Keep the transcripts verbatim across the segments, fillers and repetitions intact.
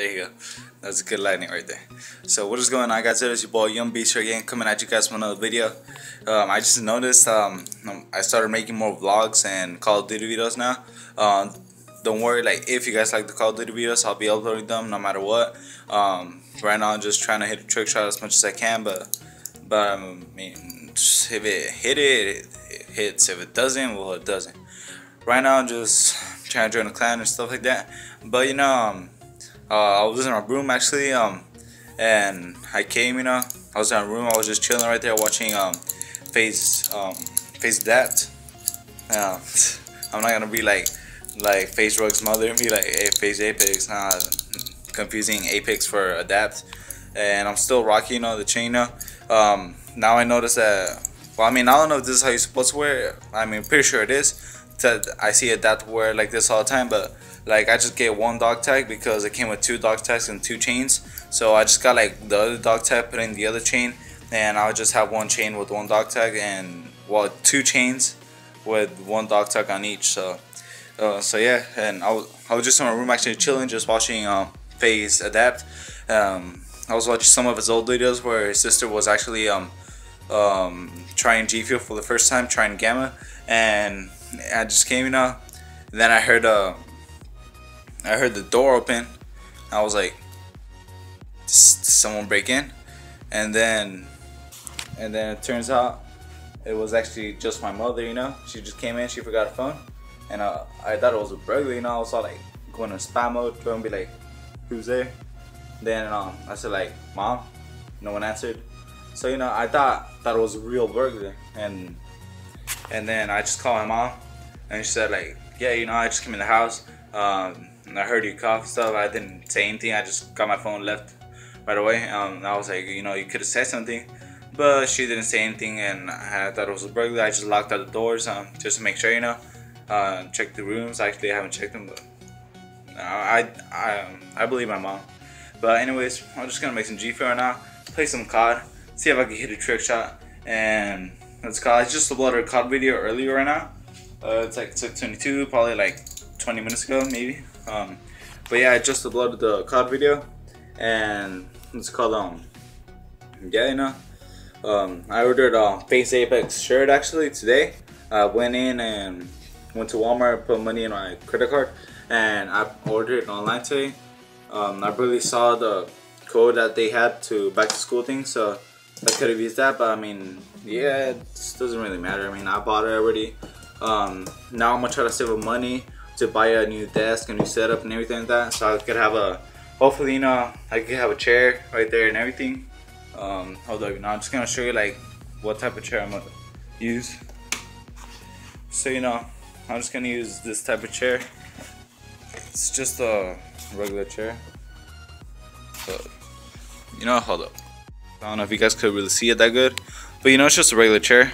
There you go. That's good lightning right there. So what is going on, guys? It is your boy Young Beast here again, coming at you guys with another video. Um, I just noticed um, I started making more vlogs and Call of Duty videos now. Um, don't worry, like if you guys like the Call of Duty videos, I'll be uploading them no matter what. Um, right now I'm just trying to hit a trick shot as much as I can, but but I mean, if it hit it, it hits. If it doesn't, well, it doesn't. Right now I'm just trying to join a clan and stuff like that. But you know, um, uh, I was in my room actually, um, and I came. You know, I was in my room. I was just chilling right there, watching um, FaZe, um, FaZe Adapt. Uh, I'm not gonna be like, like FaZe Rug's mother and be like, hey, FaZe Apex. Nah, confusing Apex for Adapt. And I'm still rocking, you know, the chain. You know? Um, now I notice that. Well, I mean, I don't know if this is how you're supposed to wear it. I mean, pretty sure it is. I see Adapt wear like this all the time, but like I just get one dog tag because it came with two dog tags and two chains, so I just got like the other dog tag, put in the other chain, and I'll just have one chain with one dog tag, and well, two chains with one dog tag on each. So uh, so yeah, and I was, I was just in my room actually chilling, just watching um, FaZe Adapt. um, I was watching some of his old videos where his sister was actually um, um, trying G Fuel for the first time, trying Gamma, and I just came, you know, and then I heard uh, I heard the door open. I was like, did someone break in? And then and then it turns out it was actually just my mother, you know. She just came in, she forgot her phone, and uh, I thought it was a burglary, you know. I was all like going to spam mode, going to be like, who's there? Then um, I said like, mom, no one answered. So you know, I thought, thought it was a real burglary, and And then I just called my mom, and she said like, yeah, you know, I just came in the house, um, and I heard you cough and stuff. I didn't say anything. I just got my phone, left right away. Um, and I was like, you know, you could have said something, but she didn't say anything, and I thought it was a burglary. I just locked out the doors, um, just to make sure, you know, uh, check the rooms. Actually, I haven't checked them, but I I I believe my mom. But anyways, I'm just gonna make some G Fuel right now, play some C O D, see if I can hit a trick shot, and. It's called, I just uploaded a C O D video earlier right now. Uh, it's like six twenty-two, probably like twenty minutes ago, maybe. Um, but yeah, I just uploaded the C O D video, and it's called, um, yeah, you know. Um, I ordered a FaZe Apex shirt actually today. I went in and went to Walmart, put money in my credit card, and I ordered it online today. Um, I barely saw the code that they had to back to school thing, so I could have used that, but I mean, yeah, it just doesn't really matter. I mean, I bought it already. Um, now I'm gonna try to save up money to buy a new desk, a new setup, and everything like that. So I could have a, hopefully, you know, I could have a chair right there and everything. Um, hold up, you know, I'm just gonna show you like what type of chair I'm gonna use. So you know, I'm just gonna use this type of chair. It's just a regular chair. So, you know, hold up. I don't know if you guys could really see it that good, but you know, it's just a regular chair.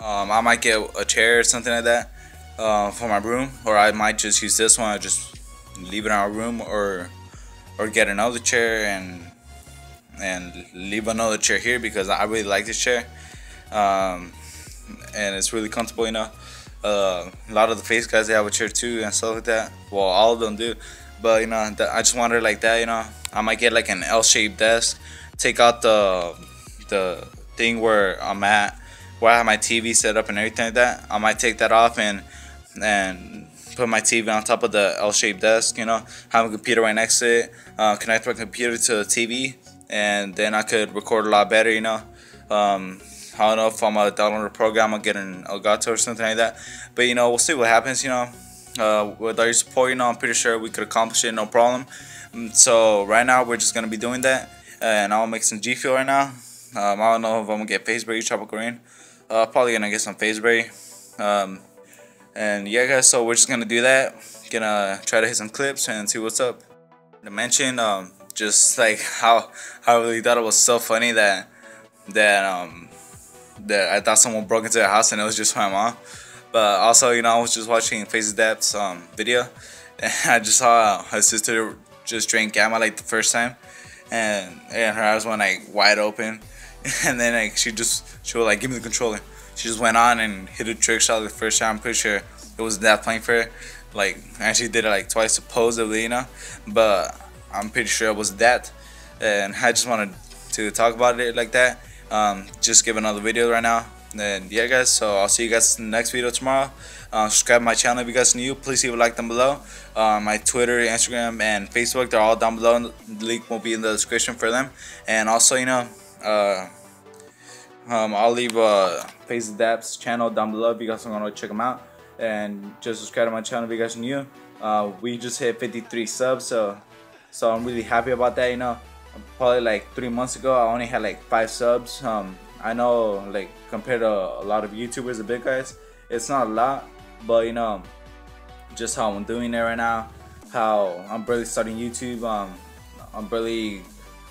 Um, I might get a chair or something like that uh, for my room, or I might just use this one. I just leave it in our room, or or get another chair and and leave another chair here because I really like this chair, um, and it's really comfortable. You know, uh, a lot of the FaZe guys, they have a chair too and stuff like that. Well, all of them do, but you know, I just wanted it like that. You know, I might get like an L-shaped desk. Take out the the thing where I'm at, where I have my T V set up and everything like that. I might take that off and and put my T V on top of the L-shaped desk. You know, have a computer right next to it. Uh, connect my computer to the T V, and then I could record a lot better. You know, um, I don't know if I'm gonna download a program or get an Elgato or something like that. But you know, we'll see what happens. You know, uh, with all your support, you know, I'm pretty sure we could accomplish it, no problem. So right now, we're just gonna be doing that. And I'll make some G Fuel right now. Um, I don't know if I'm gonna get Fazeberry, Tropical Rain. Uh, probably gonna get some Fazeberry. Um, and yeah, guys, so we're just gonna do that. Gonna try to hit some clips and see what's up. To mention, um, just like how, how I really thought it was so funny that that um that I thought someone broke into the house and it was just my mom. But also, you know, I was just watching FaZe Adapt's um video, and I just saw her sister just drank Gamma like the first time. And, and her eyes went like wide open, and then like she just she was like, give me the controller. She just went on and hit a trick shot the first time. I'm pretty sure it was that playing for her, like, and she did it like twice supposedly, you know. But I'm pretty sure it was that, and I just wanted to talk about it like that. Um, just give another video right now. And yeah guys, so I'll see you guys in the next video tomorrow. Uh, subscribe to my channel if you guys are new. Please leave a like down below. Uh, my Twitter, Instagram, and Facebook, they're all down below. The link will be in the description for them. And also, you know, uh, um, I'll leave uh, FaZe Adapt's channel down below if you guys want to check them out. And just subscribe to my channel if you guys are new. Uh, we just hit fifty-three subs, so so I'm really happy about that. You know, probably like three months ago, I only had like five subs. Um, I know, like, compared to a lot of YouTubers, the big guys, it's not a lot, but you know, just how I'm doing it right now, how I'm barely starting YouTube, um, I'm barely,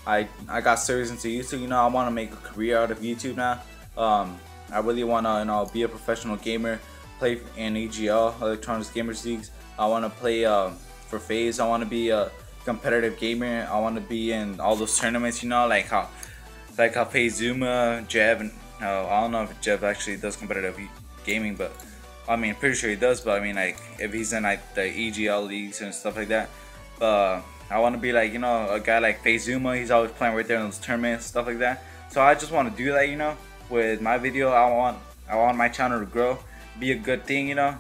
I, I got serious into YouTube, you know, I want to make a career out of YouTube now. um, I really want to, you know, be a professional gamer, play in E G L, Electronics Gamers Leagues. I want to play uh, for FaZe, I want to be a competitive gamer, I want to be in all those tournaments, you know, like how Like how Fazeberry, Jev, and uh, I don't know if Jev actually does competitive gaming, but I mean, pretty sure he does. But I mean, like, if he's in like the E G L leagues and stuff like that, uh, I want to be like, you know, a guy like Fazeberry. He's always playing right there in those tournaments, stuff like that. So I just want to do that, you know. With my video, I want, I want my channel to grow, be a good thing, you know.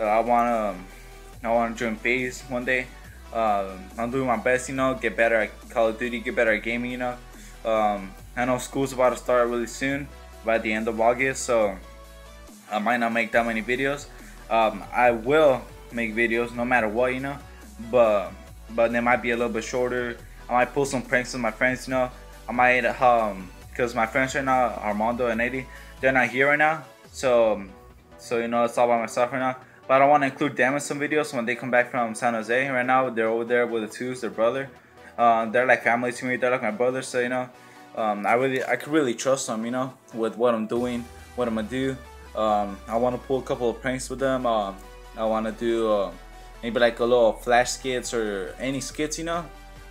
Uh, I want to, um, I want to join FaZe one day. Uh, I'm doing my best, you know, get better at Call of Duty, get better at gaming, you know. Um, I know school's about to start really soon, by the end of August, so I might not make that many videos. Um, I will make videos no matter what, you know, but but they might be a little bit shorter. I might pull some pranks with my friends, you know. I might, um, because my friends right now, Armando and Eddie, they're not here right now, so so you know, it's all by myself right now. But I don't want to include them in some videos when they come back from San Jose. Right now, they're over there with the twos, their brother. Uh, they're like family to me, they're like my brother, so you know, um, I really, I could really trust them, you know, with what I'm doing, what I'm gonna do. um, I want to pull a couple of pranks with them. uh, I want to do uh, maybe like a little flash skits or any skits, you know,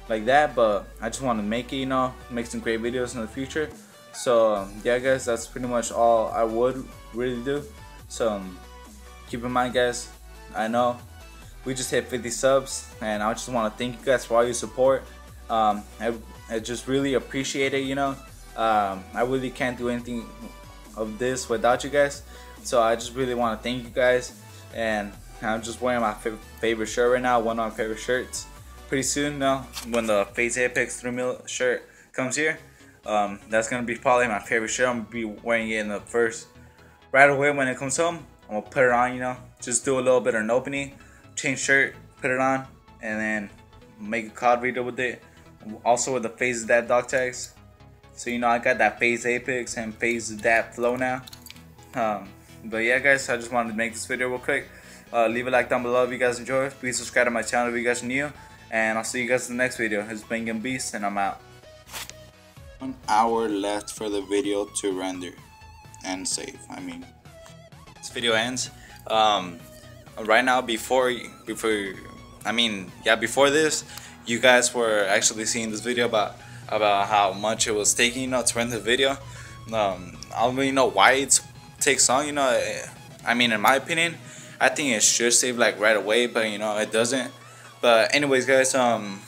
like that, but I just want to make it, you know, make some great videos in the future. So um, yeah guys, that's pretty much all I would really do. So um, keep in mind guys, I know we just hit fifty subs, and I just want to thank you guys for all your support. Um, I, I just really appreciate it, you know. Um, I really can't do anything of this without you guys. So I just really want to thank you guys. And I'm just wearing my favorite shirt right now, one of my favorite shirts. Pretty soon now, when the FaZe Apex three mil shirt comes here, um, that's going to be probably my favorite shirt. I'm going to be wearing it in the first, right away when it comes home. I'm going to put it on, you know, just do a little bit of an opening. Change shirt, put it on, and then make a C O D video with it. Also with the FaZe Adapt dog tags. So you know, I got that FaZe Apex and FaZe Adapt flow now. Um, but yeah guys, I just wanted to make this video real quick. Uh, leave a like down below if you guys enjoyed. Please subscribe to my channel if you guys are new. And I'll see you guys in the next video. It's been Young Beast, and I'm out. One hour left for the video to render and save. I mean, this video ends. Um, Right now, before, before, I mean, yeah, before this, you guys were actually seeing this video about about how much it was taking, you know, to render the video. Um, I don't really know why it takes long, you know. I mean, in my opinion, I think it should save like right away, but you know, it doesn't. But anyways, guys, um,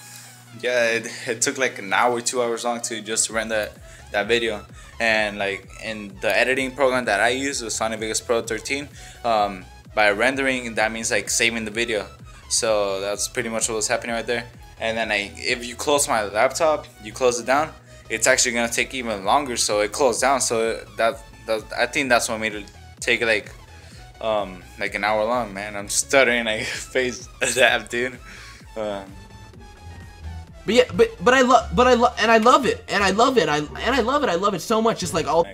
yeah, it, it took like an hour, two hours long to just render that video, and like in the editing program that I use, was Sony Vegas Pro thirteen. Um, By rendering, that means like saving the video. So that's pretty much what was happening right there. And then I, if you close my laptop, you close it down, it's actually gonna take even longer. So it closed down. So that, that I think that's what made it take like um, like an hour long. Man, I'm stuttering like FaZe Adapt, dude. Uh, but yeah, but but I love, but I love, and I love it, and I love it, I and I love it, I love it so much. Just like all.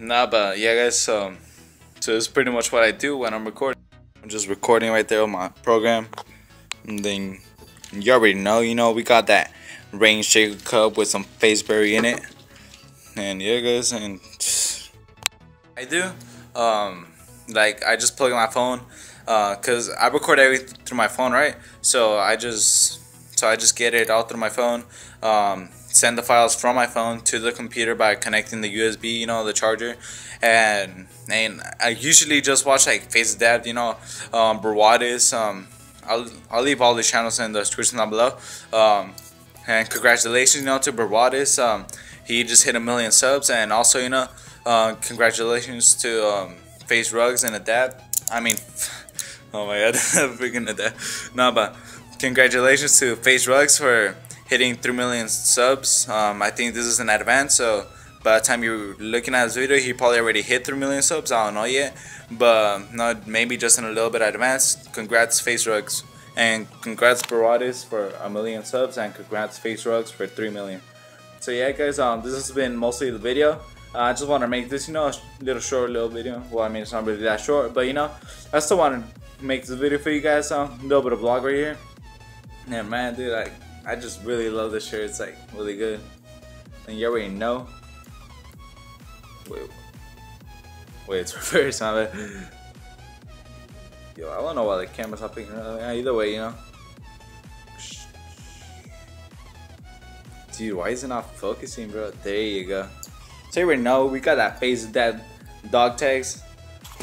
Nah, but yeah, guys. So. So it's pretty much what I do when I'm recording. I'm just recording right there on my program. And then you already know, you know, we got that rain shaker cup with some Fazeberry in it. And yeah guys, and I do. Um, like I just plug in my phone, uh, cause I record everything through my phone, right? So I just, so I just get it all through my phone. Um, send the files from my phone to the computer by connecting the U S B, you know, the charger, and and I usually just watch like FaZe Adapt, you know, um, Brawadis, um, I'll, I'll leave all the channels and the description down below. Um, and congratulations, you know, to Brawadis. Um, he just hit a million subs, and also, you know, uh, congratulations to um, FaZe Rugs and Adapt. I mean, oh my god, freaking Adapt. No, but congratulations to FaZe Rugs for hitting three million subs. Um, I think this is an advance, so by the time you're looking at this video, he probably already hit three million subs. I don't know yet, but no, maybe just in a little bit advanced. Congrats, FaZe Rugs, and congrats, Brawadis, for a million subs, and congrats, FaZe Rugs, for three million. So yeah, guys, um, this has been mostly the video. Uh, I just want to make this, you know, a little short little video. Well, I mean, it's not really that short, but you know, I still want to make this video for you guys. Um, a little bit of vlog right here. Yeah, man, dude, like, I just really love this shirt. It's like really good, and you already know. Wait, wait, it's reverse, my bad. Yo, I don't know why the camera's not picking up. Either way, you know. Dude, why is it not focusing, bro? There you go. So you already know, we got that FaZe Adapt dog tags.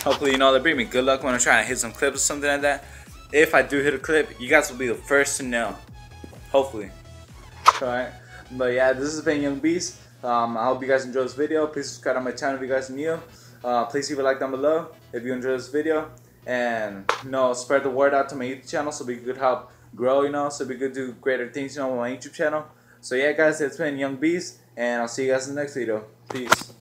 Hopefully, you know, they bring me good luck when I'm trying to hit some clips or something like that. If I do hit a clip, you guys will be the first to know. Hopefully. Alright. But yeah, this has been Young Beast. Um, I hope you guys enjoyed this video. Please subscribe to my channel if you guys are new. Uh, please leave a like down below if you enjoyed this video, and you know, spread the word out to my YouTube channel so we could help grow. You know, so we could do greater things. You know, on my YouTube channel. So yeah, guys, it's been Young Beast, and I'll see you guys in the next video. Peace.